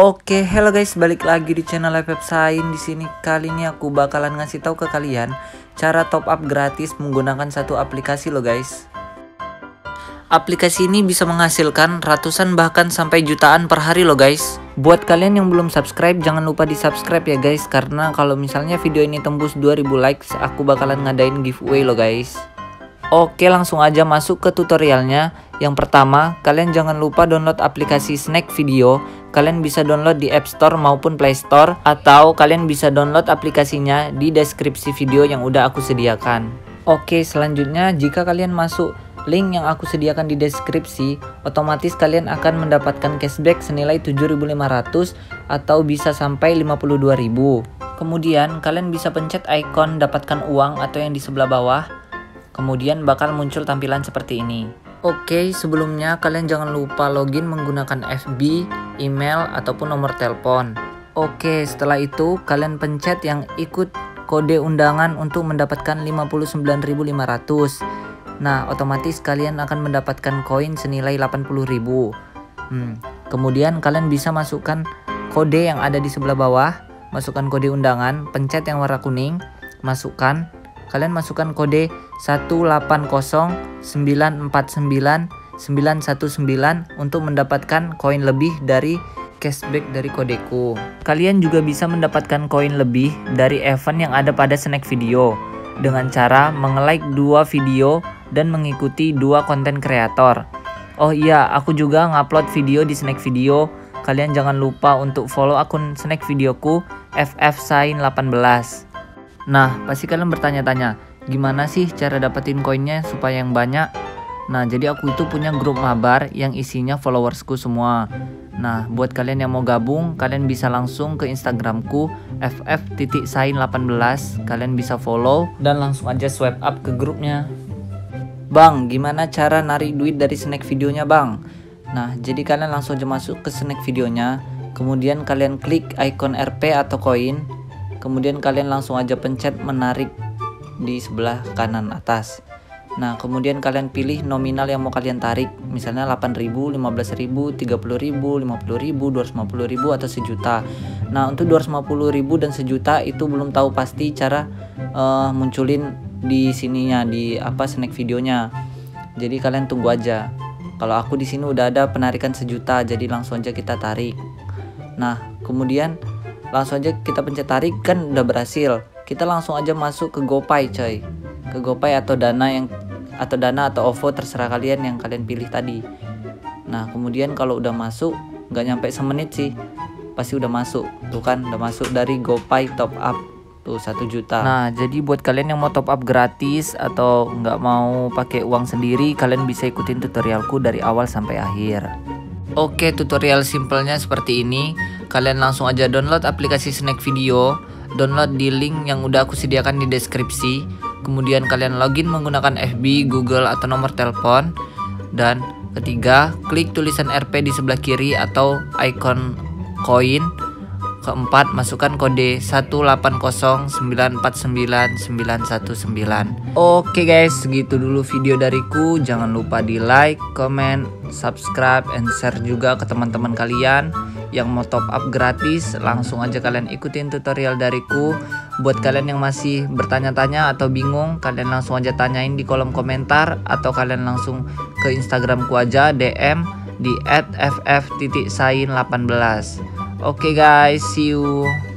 Oke, hello guys, balik lagi di channel FF Saint. Di sini kali ini aku bakalan ngasih tahu ke kalian cara top up gratis menggunakan satu aplikasi lo guys. Aplikasi ini bisa menghasilkan ratusan bahkan sampai jutaan per hari lo guys. Buat kalian yang belum subscribe, jangan lupa di subscribe ya guys, karena kalau misalnya video ini tembus 2000 likes, aku bakalan ngadain giveaway lo guys. Oke, langsung aja masuk ke tutorialnya. Yang pertama, kalian jangan lupa download aplikasi Snack Video. Kalian bisa download di App Store maupun Play Store, atau kalian bisa download aplikasinya di deskripsi video yang udah aku sediakan. Oke, selanjutnya jika kalian masuk link yang aku sediakan di deskripsi, otomatis kalian akan mendapatkan cashback senilai 7.500 atau bisa sampai 52.000. Kemudian kalian bisa pencet ikon dapatkan uang atau yang di sebelah bawah. Kemudian bakal muncul tampilan seperti ini. Oke, sebelumnya kalian jangan lupa login menggunakan FB, email, ataupun nomor telepon. Oke, setelah itu kalian pencet yang ikut kode undangan untuk mendapatkan 59.500. Nah, otomatis kalian akan mendapatkan koin senilai 80.000. Kemudian kalian bisa masukkan kode yang ada di sebelah bawah, masukkan kode undangan, pencet yang warna kuning, masukkan. Kalian masukkan kode 180949919 untuk mendapatkan koin lebih dari cashback dari kodeku. Kalian juga bisa mendapatkan koin lebih dari event yang ada pada Snack Video dengan cara menge-like 2 video dan mengikuti 2 konten kreator. Oh iya, aku juga ngupload video di Snack Video. Kalian jangan lupa untuk follow akun Snack Videoku FF Saint 18. Nah, pasti kalian bertanya-tanya, gimana sih cara dapetin koinnya supaya yang banyak? Nah, jadi aku itu punya grup mabar yang isinya followersku semua. Nah, buat kalian yang mau gabung, kalian bisa langsung ke Instagramku ff.saint18. Kalian bisa follow dan langsung aja swipe up ke grupnya. Bang, gimana cara narik duit dari Snack Videonya, Bang? Nah, jadi kalian langsung aja masuk ke Snack Videonya. Kemudian kalian klik icon RP atau koin. Kemudian kalian langsung aja pencet menarik di sebelah kanan atas. Nah, kemudian kalian pilih nominal yang mau kalian tarik. Misalnya 8.000, 15.000, 30.000, 50.000, 250.000, atau sejuta. Nah, untuk 250.000 dan sejuta itu belum tahu pasti cara munculin di sininya, di apa, Snack Videonya. Jadi kalian tunggu aja. Kalau aku di sini udah ada penarikan sejuta, jadi langsung aja kita tarik. Nah, kemudian langsung aja kita pencet tarik, kan udah berhasil. Kita langsung aja masuk ke GoPay coy, ke GoPay atau Dana atau OVO, terserah kalian yang kalian pilih tadi. Nah, kemudian kalau udah masuk, nggak nyampe semenit sih, pasti udah masuk. Tuh kan, udah masuk dari GoPay top up tuh 1 juta. Nah, jadi buat kalian yang mau top up gratis atau nggak mau pakai uang sendiri, kalian bisa ikutin tutorialku dari awal sampai akhir. Oke, tutorial simpelnya seperti ini. Kalian langsung aja download aplikasi Snack Video, download di link yang udah aku sediakan di deskripsi. Kemudian kalian login menggunakan FB, Google, atau nomor telepon. Dan ketiga, klik tulisan RP di sebelah kiri atau icon koin. Keempat, masukkan kode 180949919. Oke guys, segitu dulu video dariku. Jangan lupa di like, comment, subscribe, and share juga ke teman-teman kalian yang mau top up gratis. Langsung aja kalian ikutin tutorial dariku. Buat kalian yang masih bertanya-tanya atau bingung, kalian langsung aja tanyain di kolom komentar, atau kalian langsung ke Instagramku aja DM di @ff.saint18. Oke guys, see you.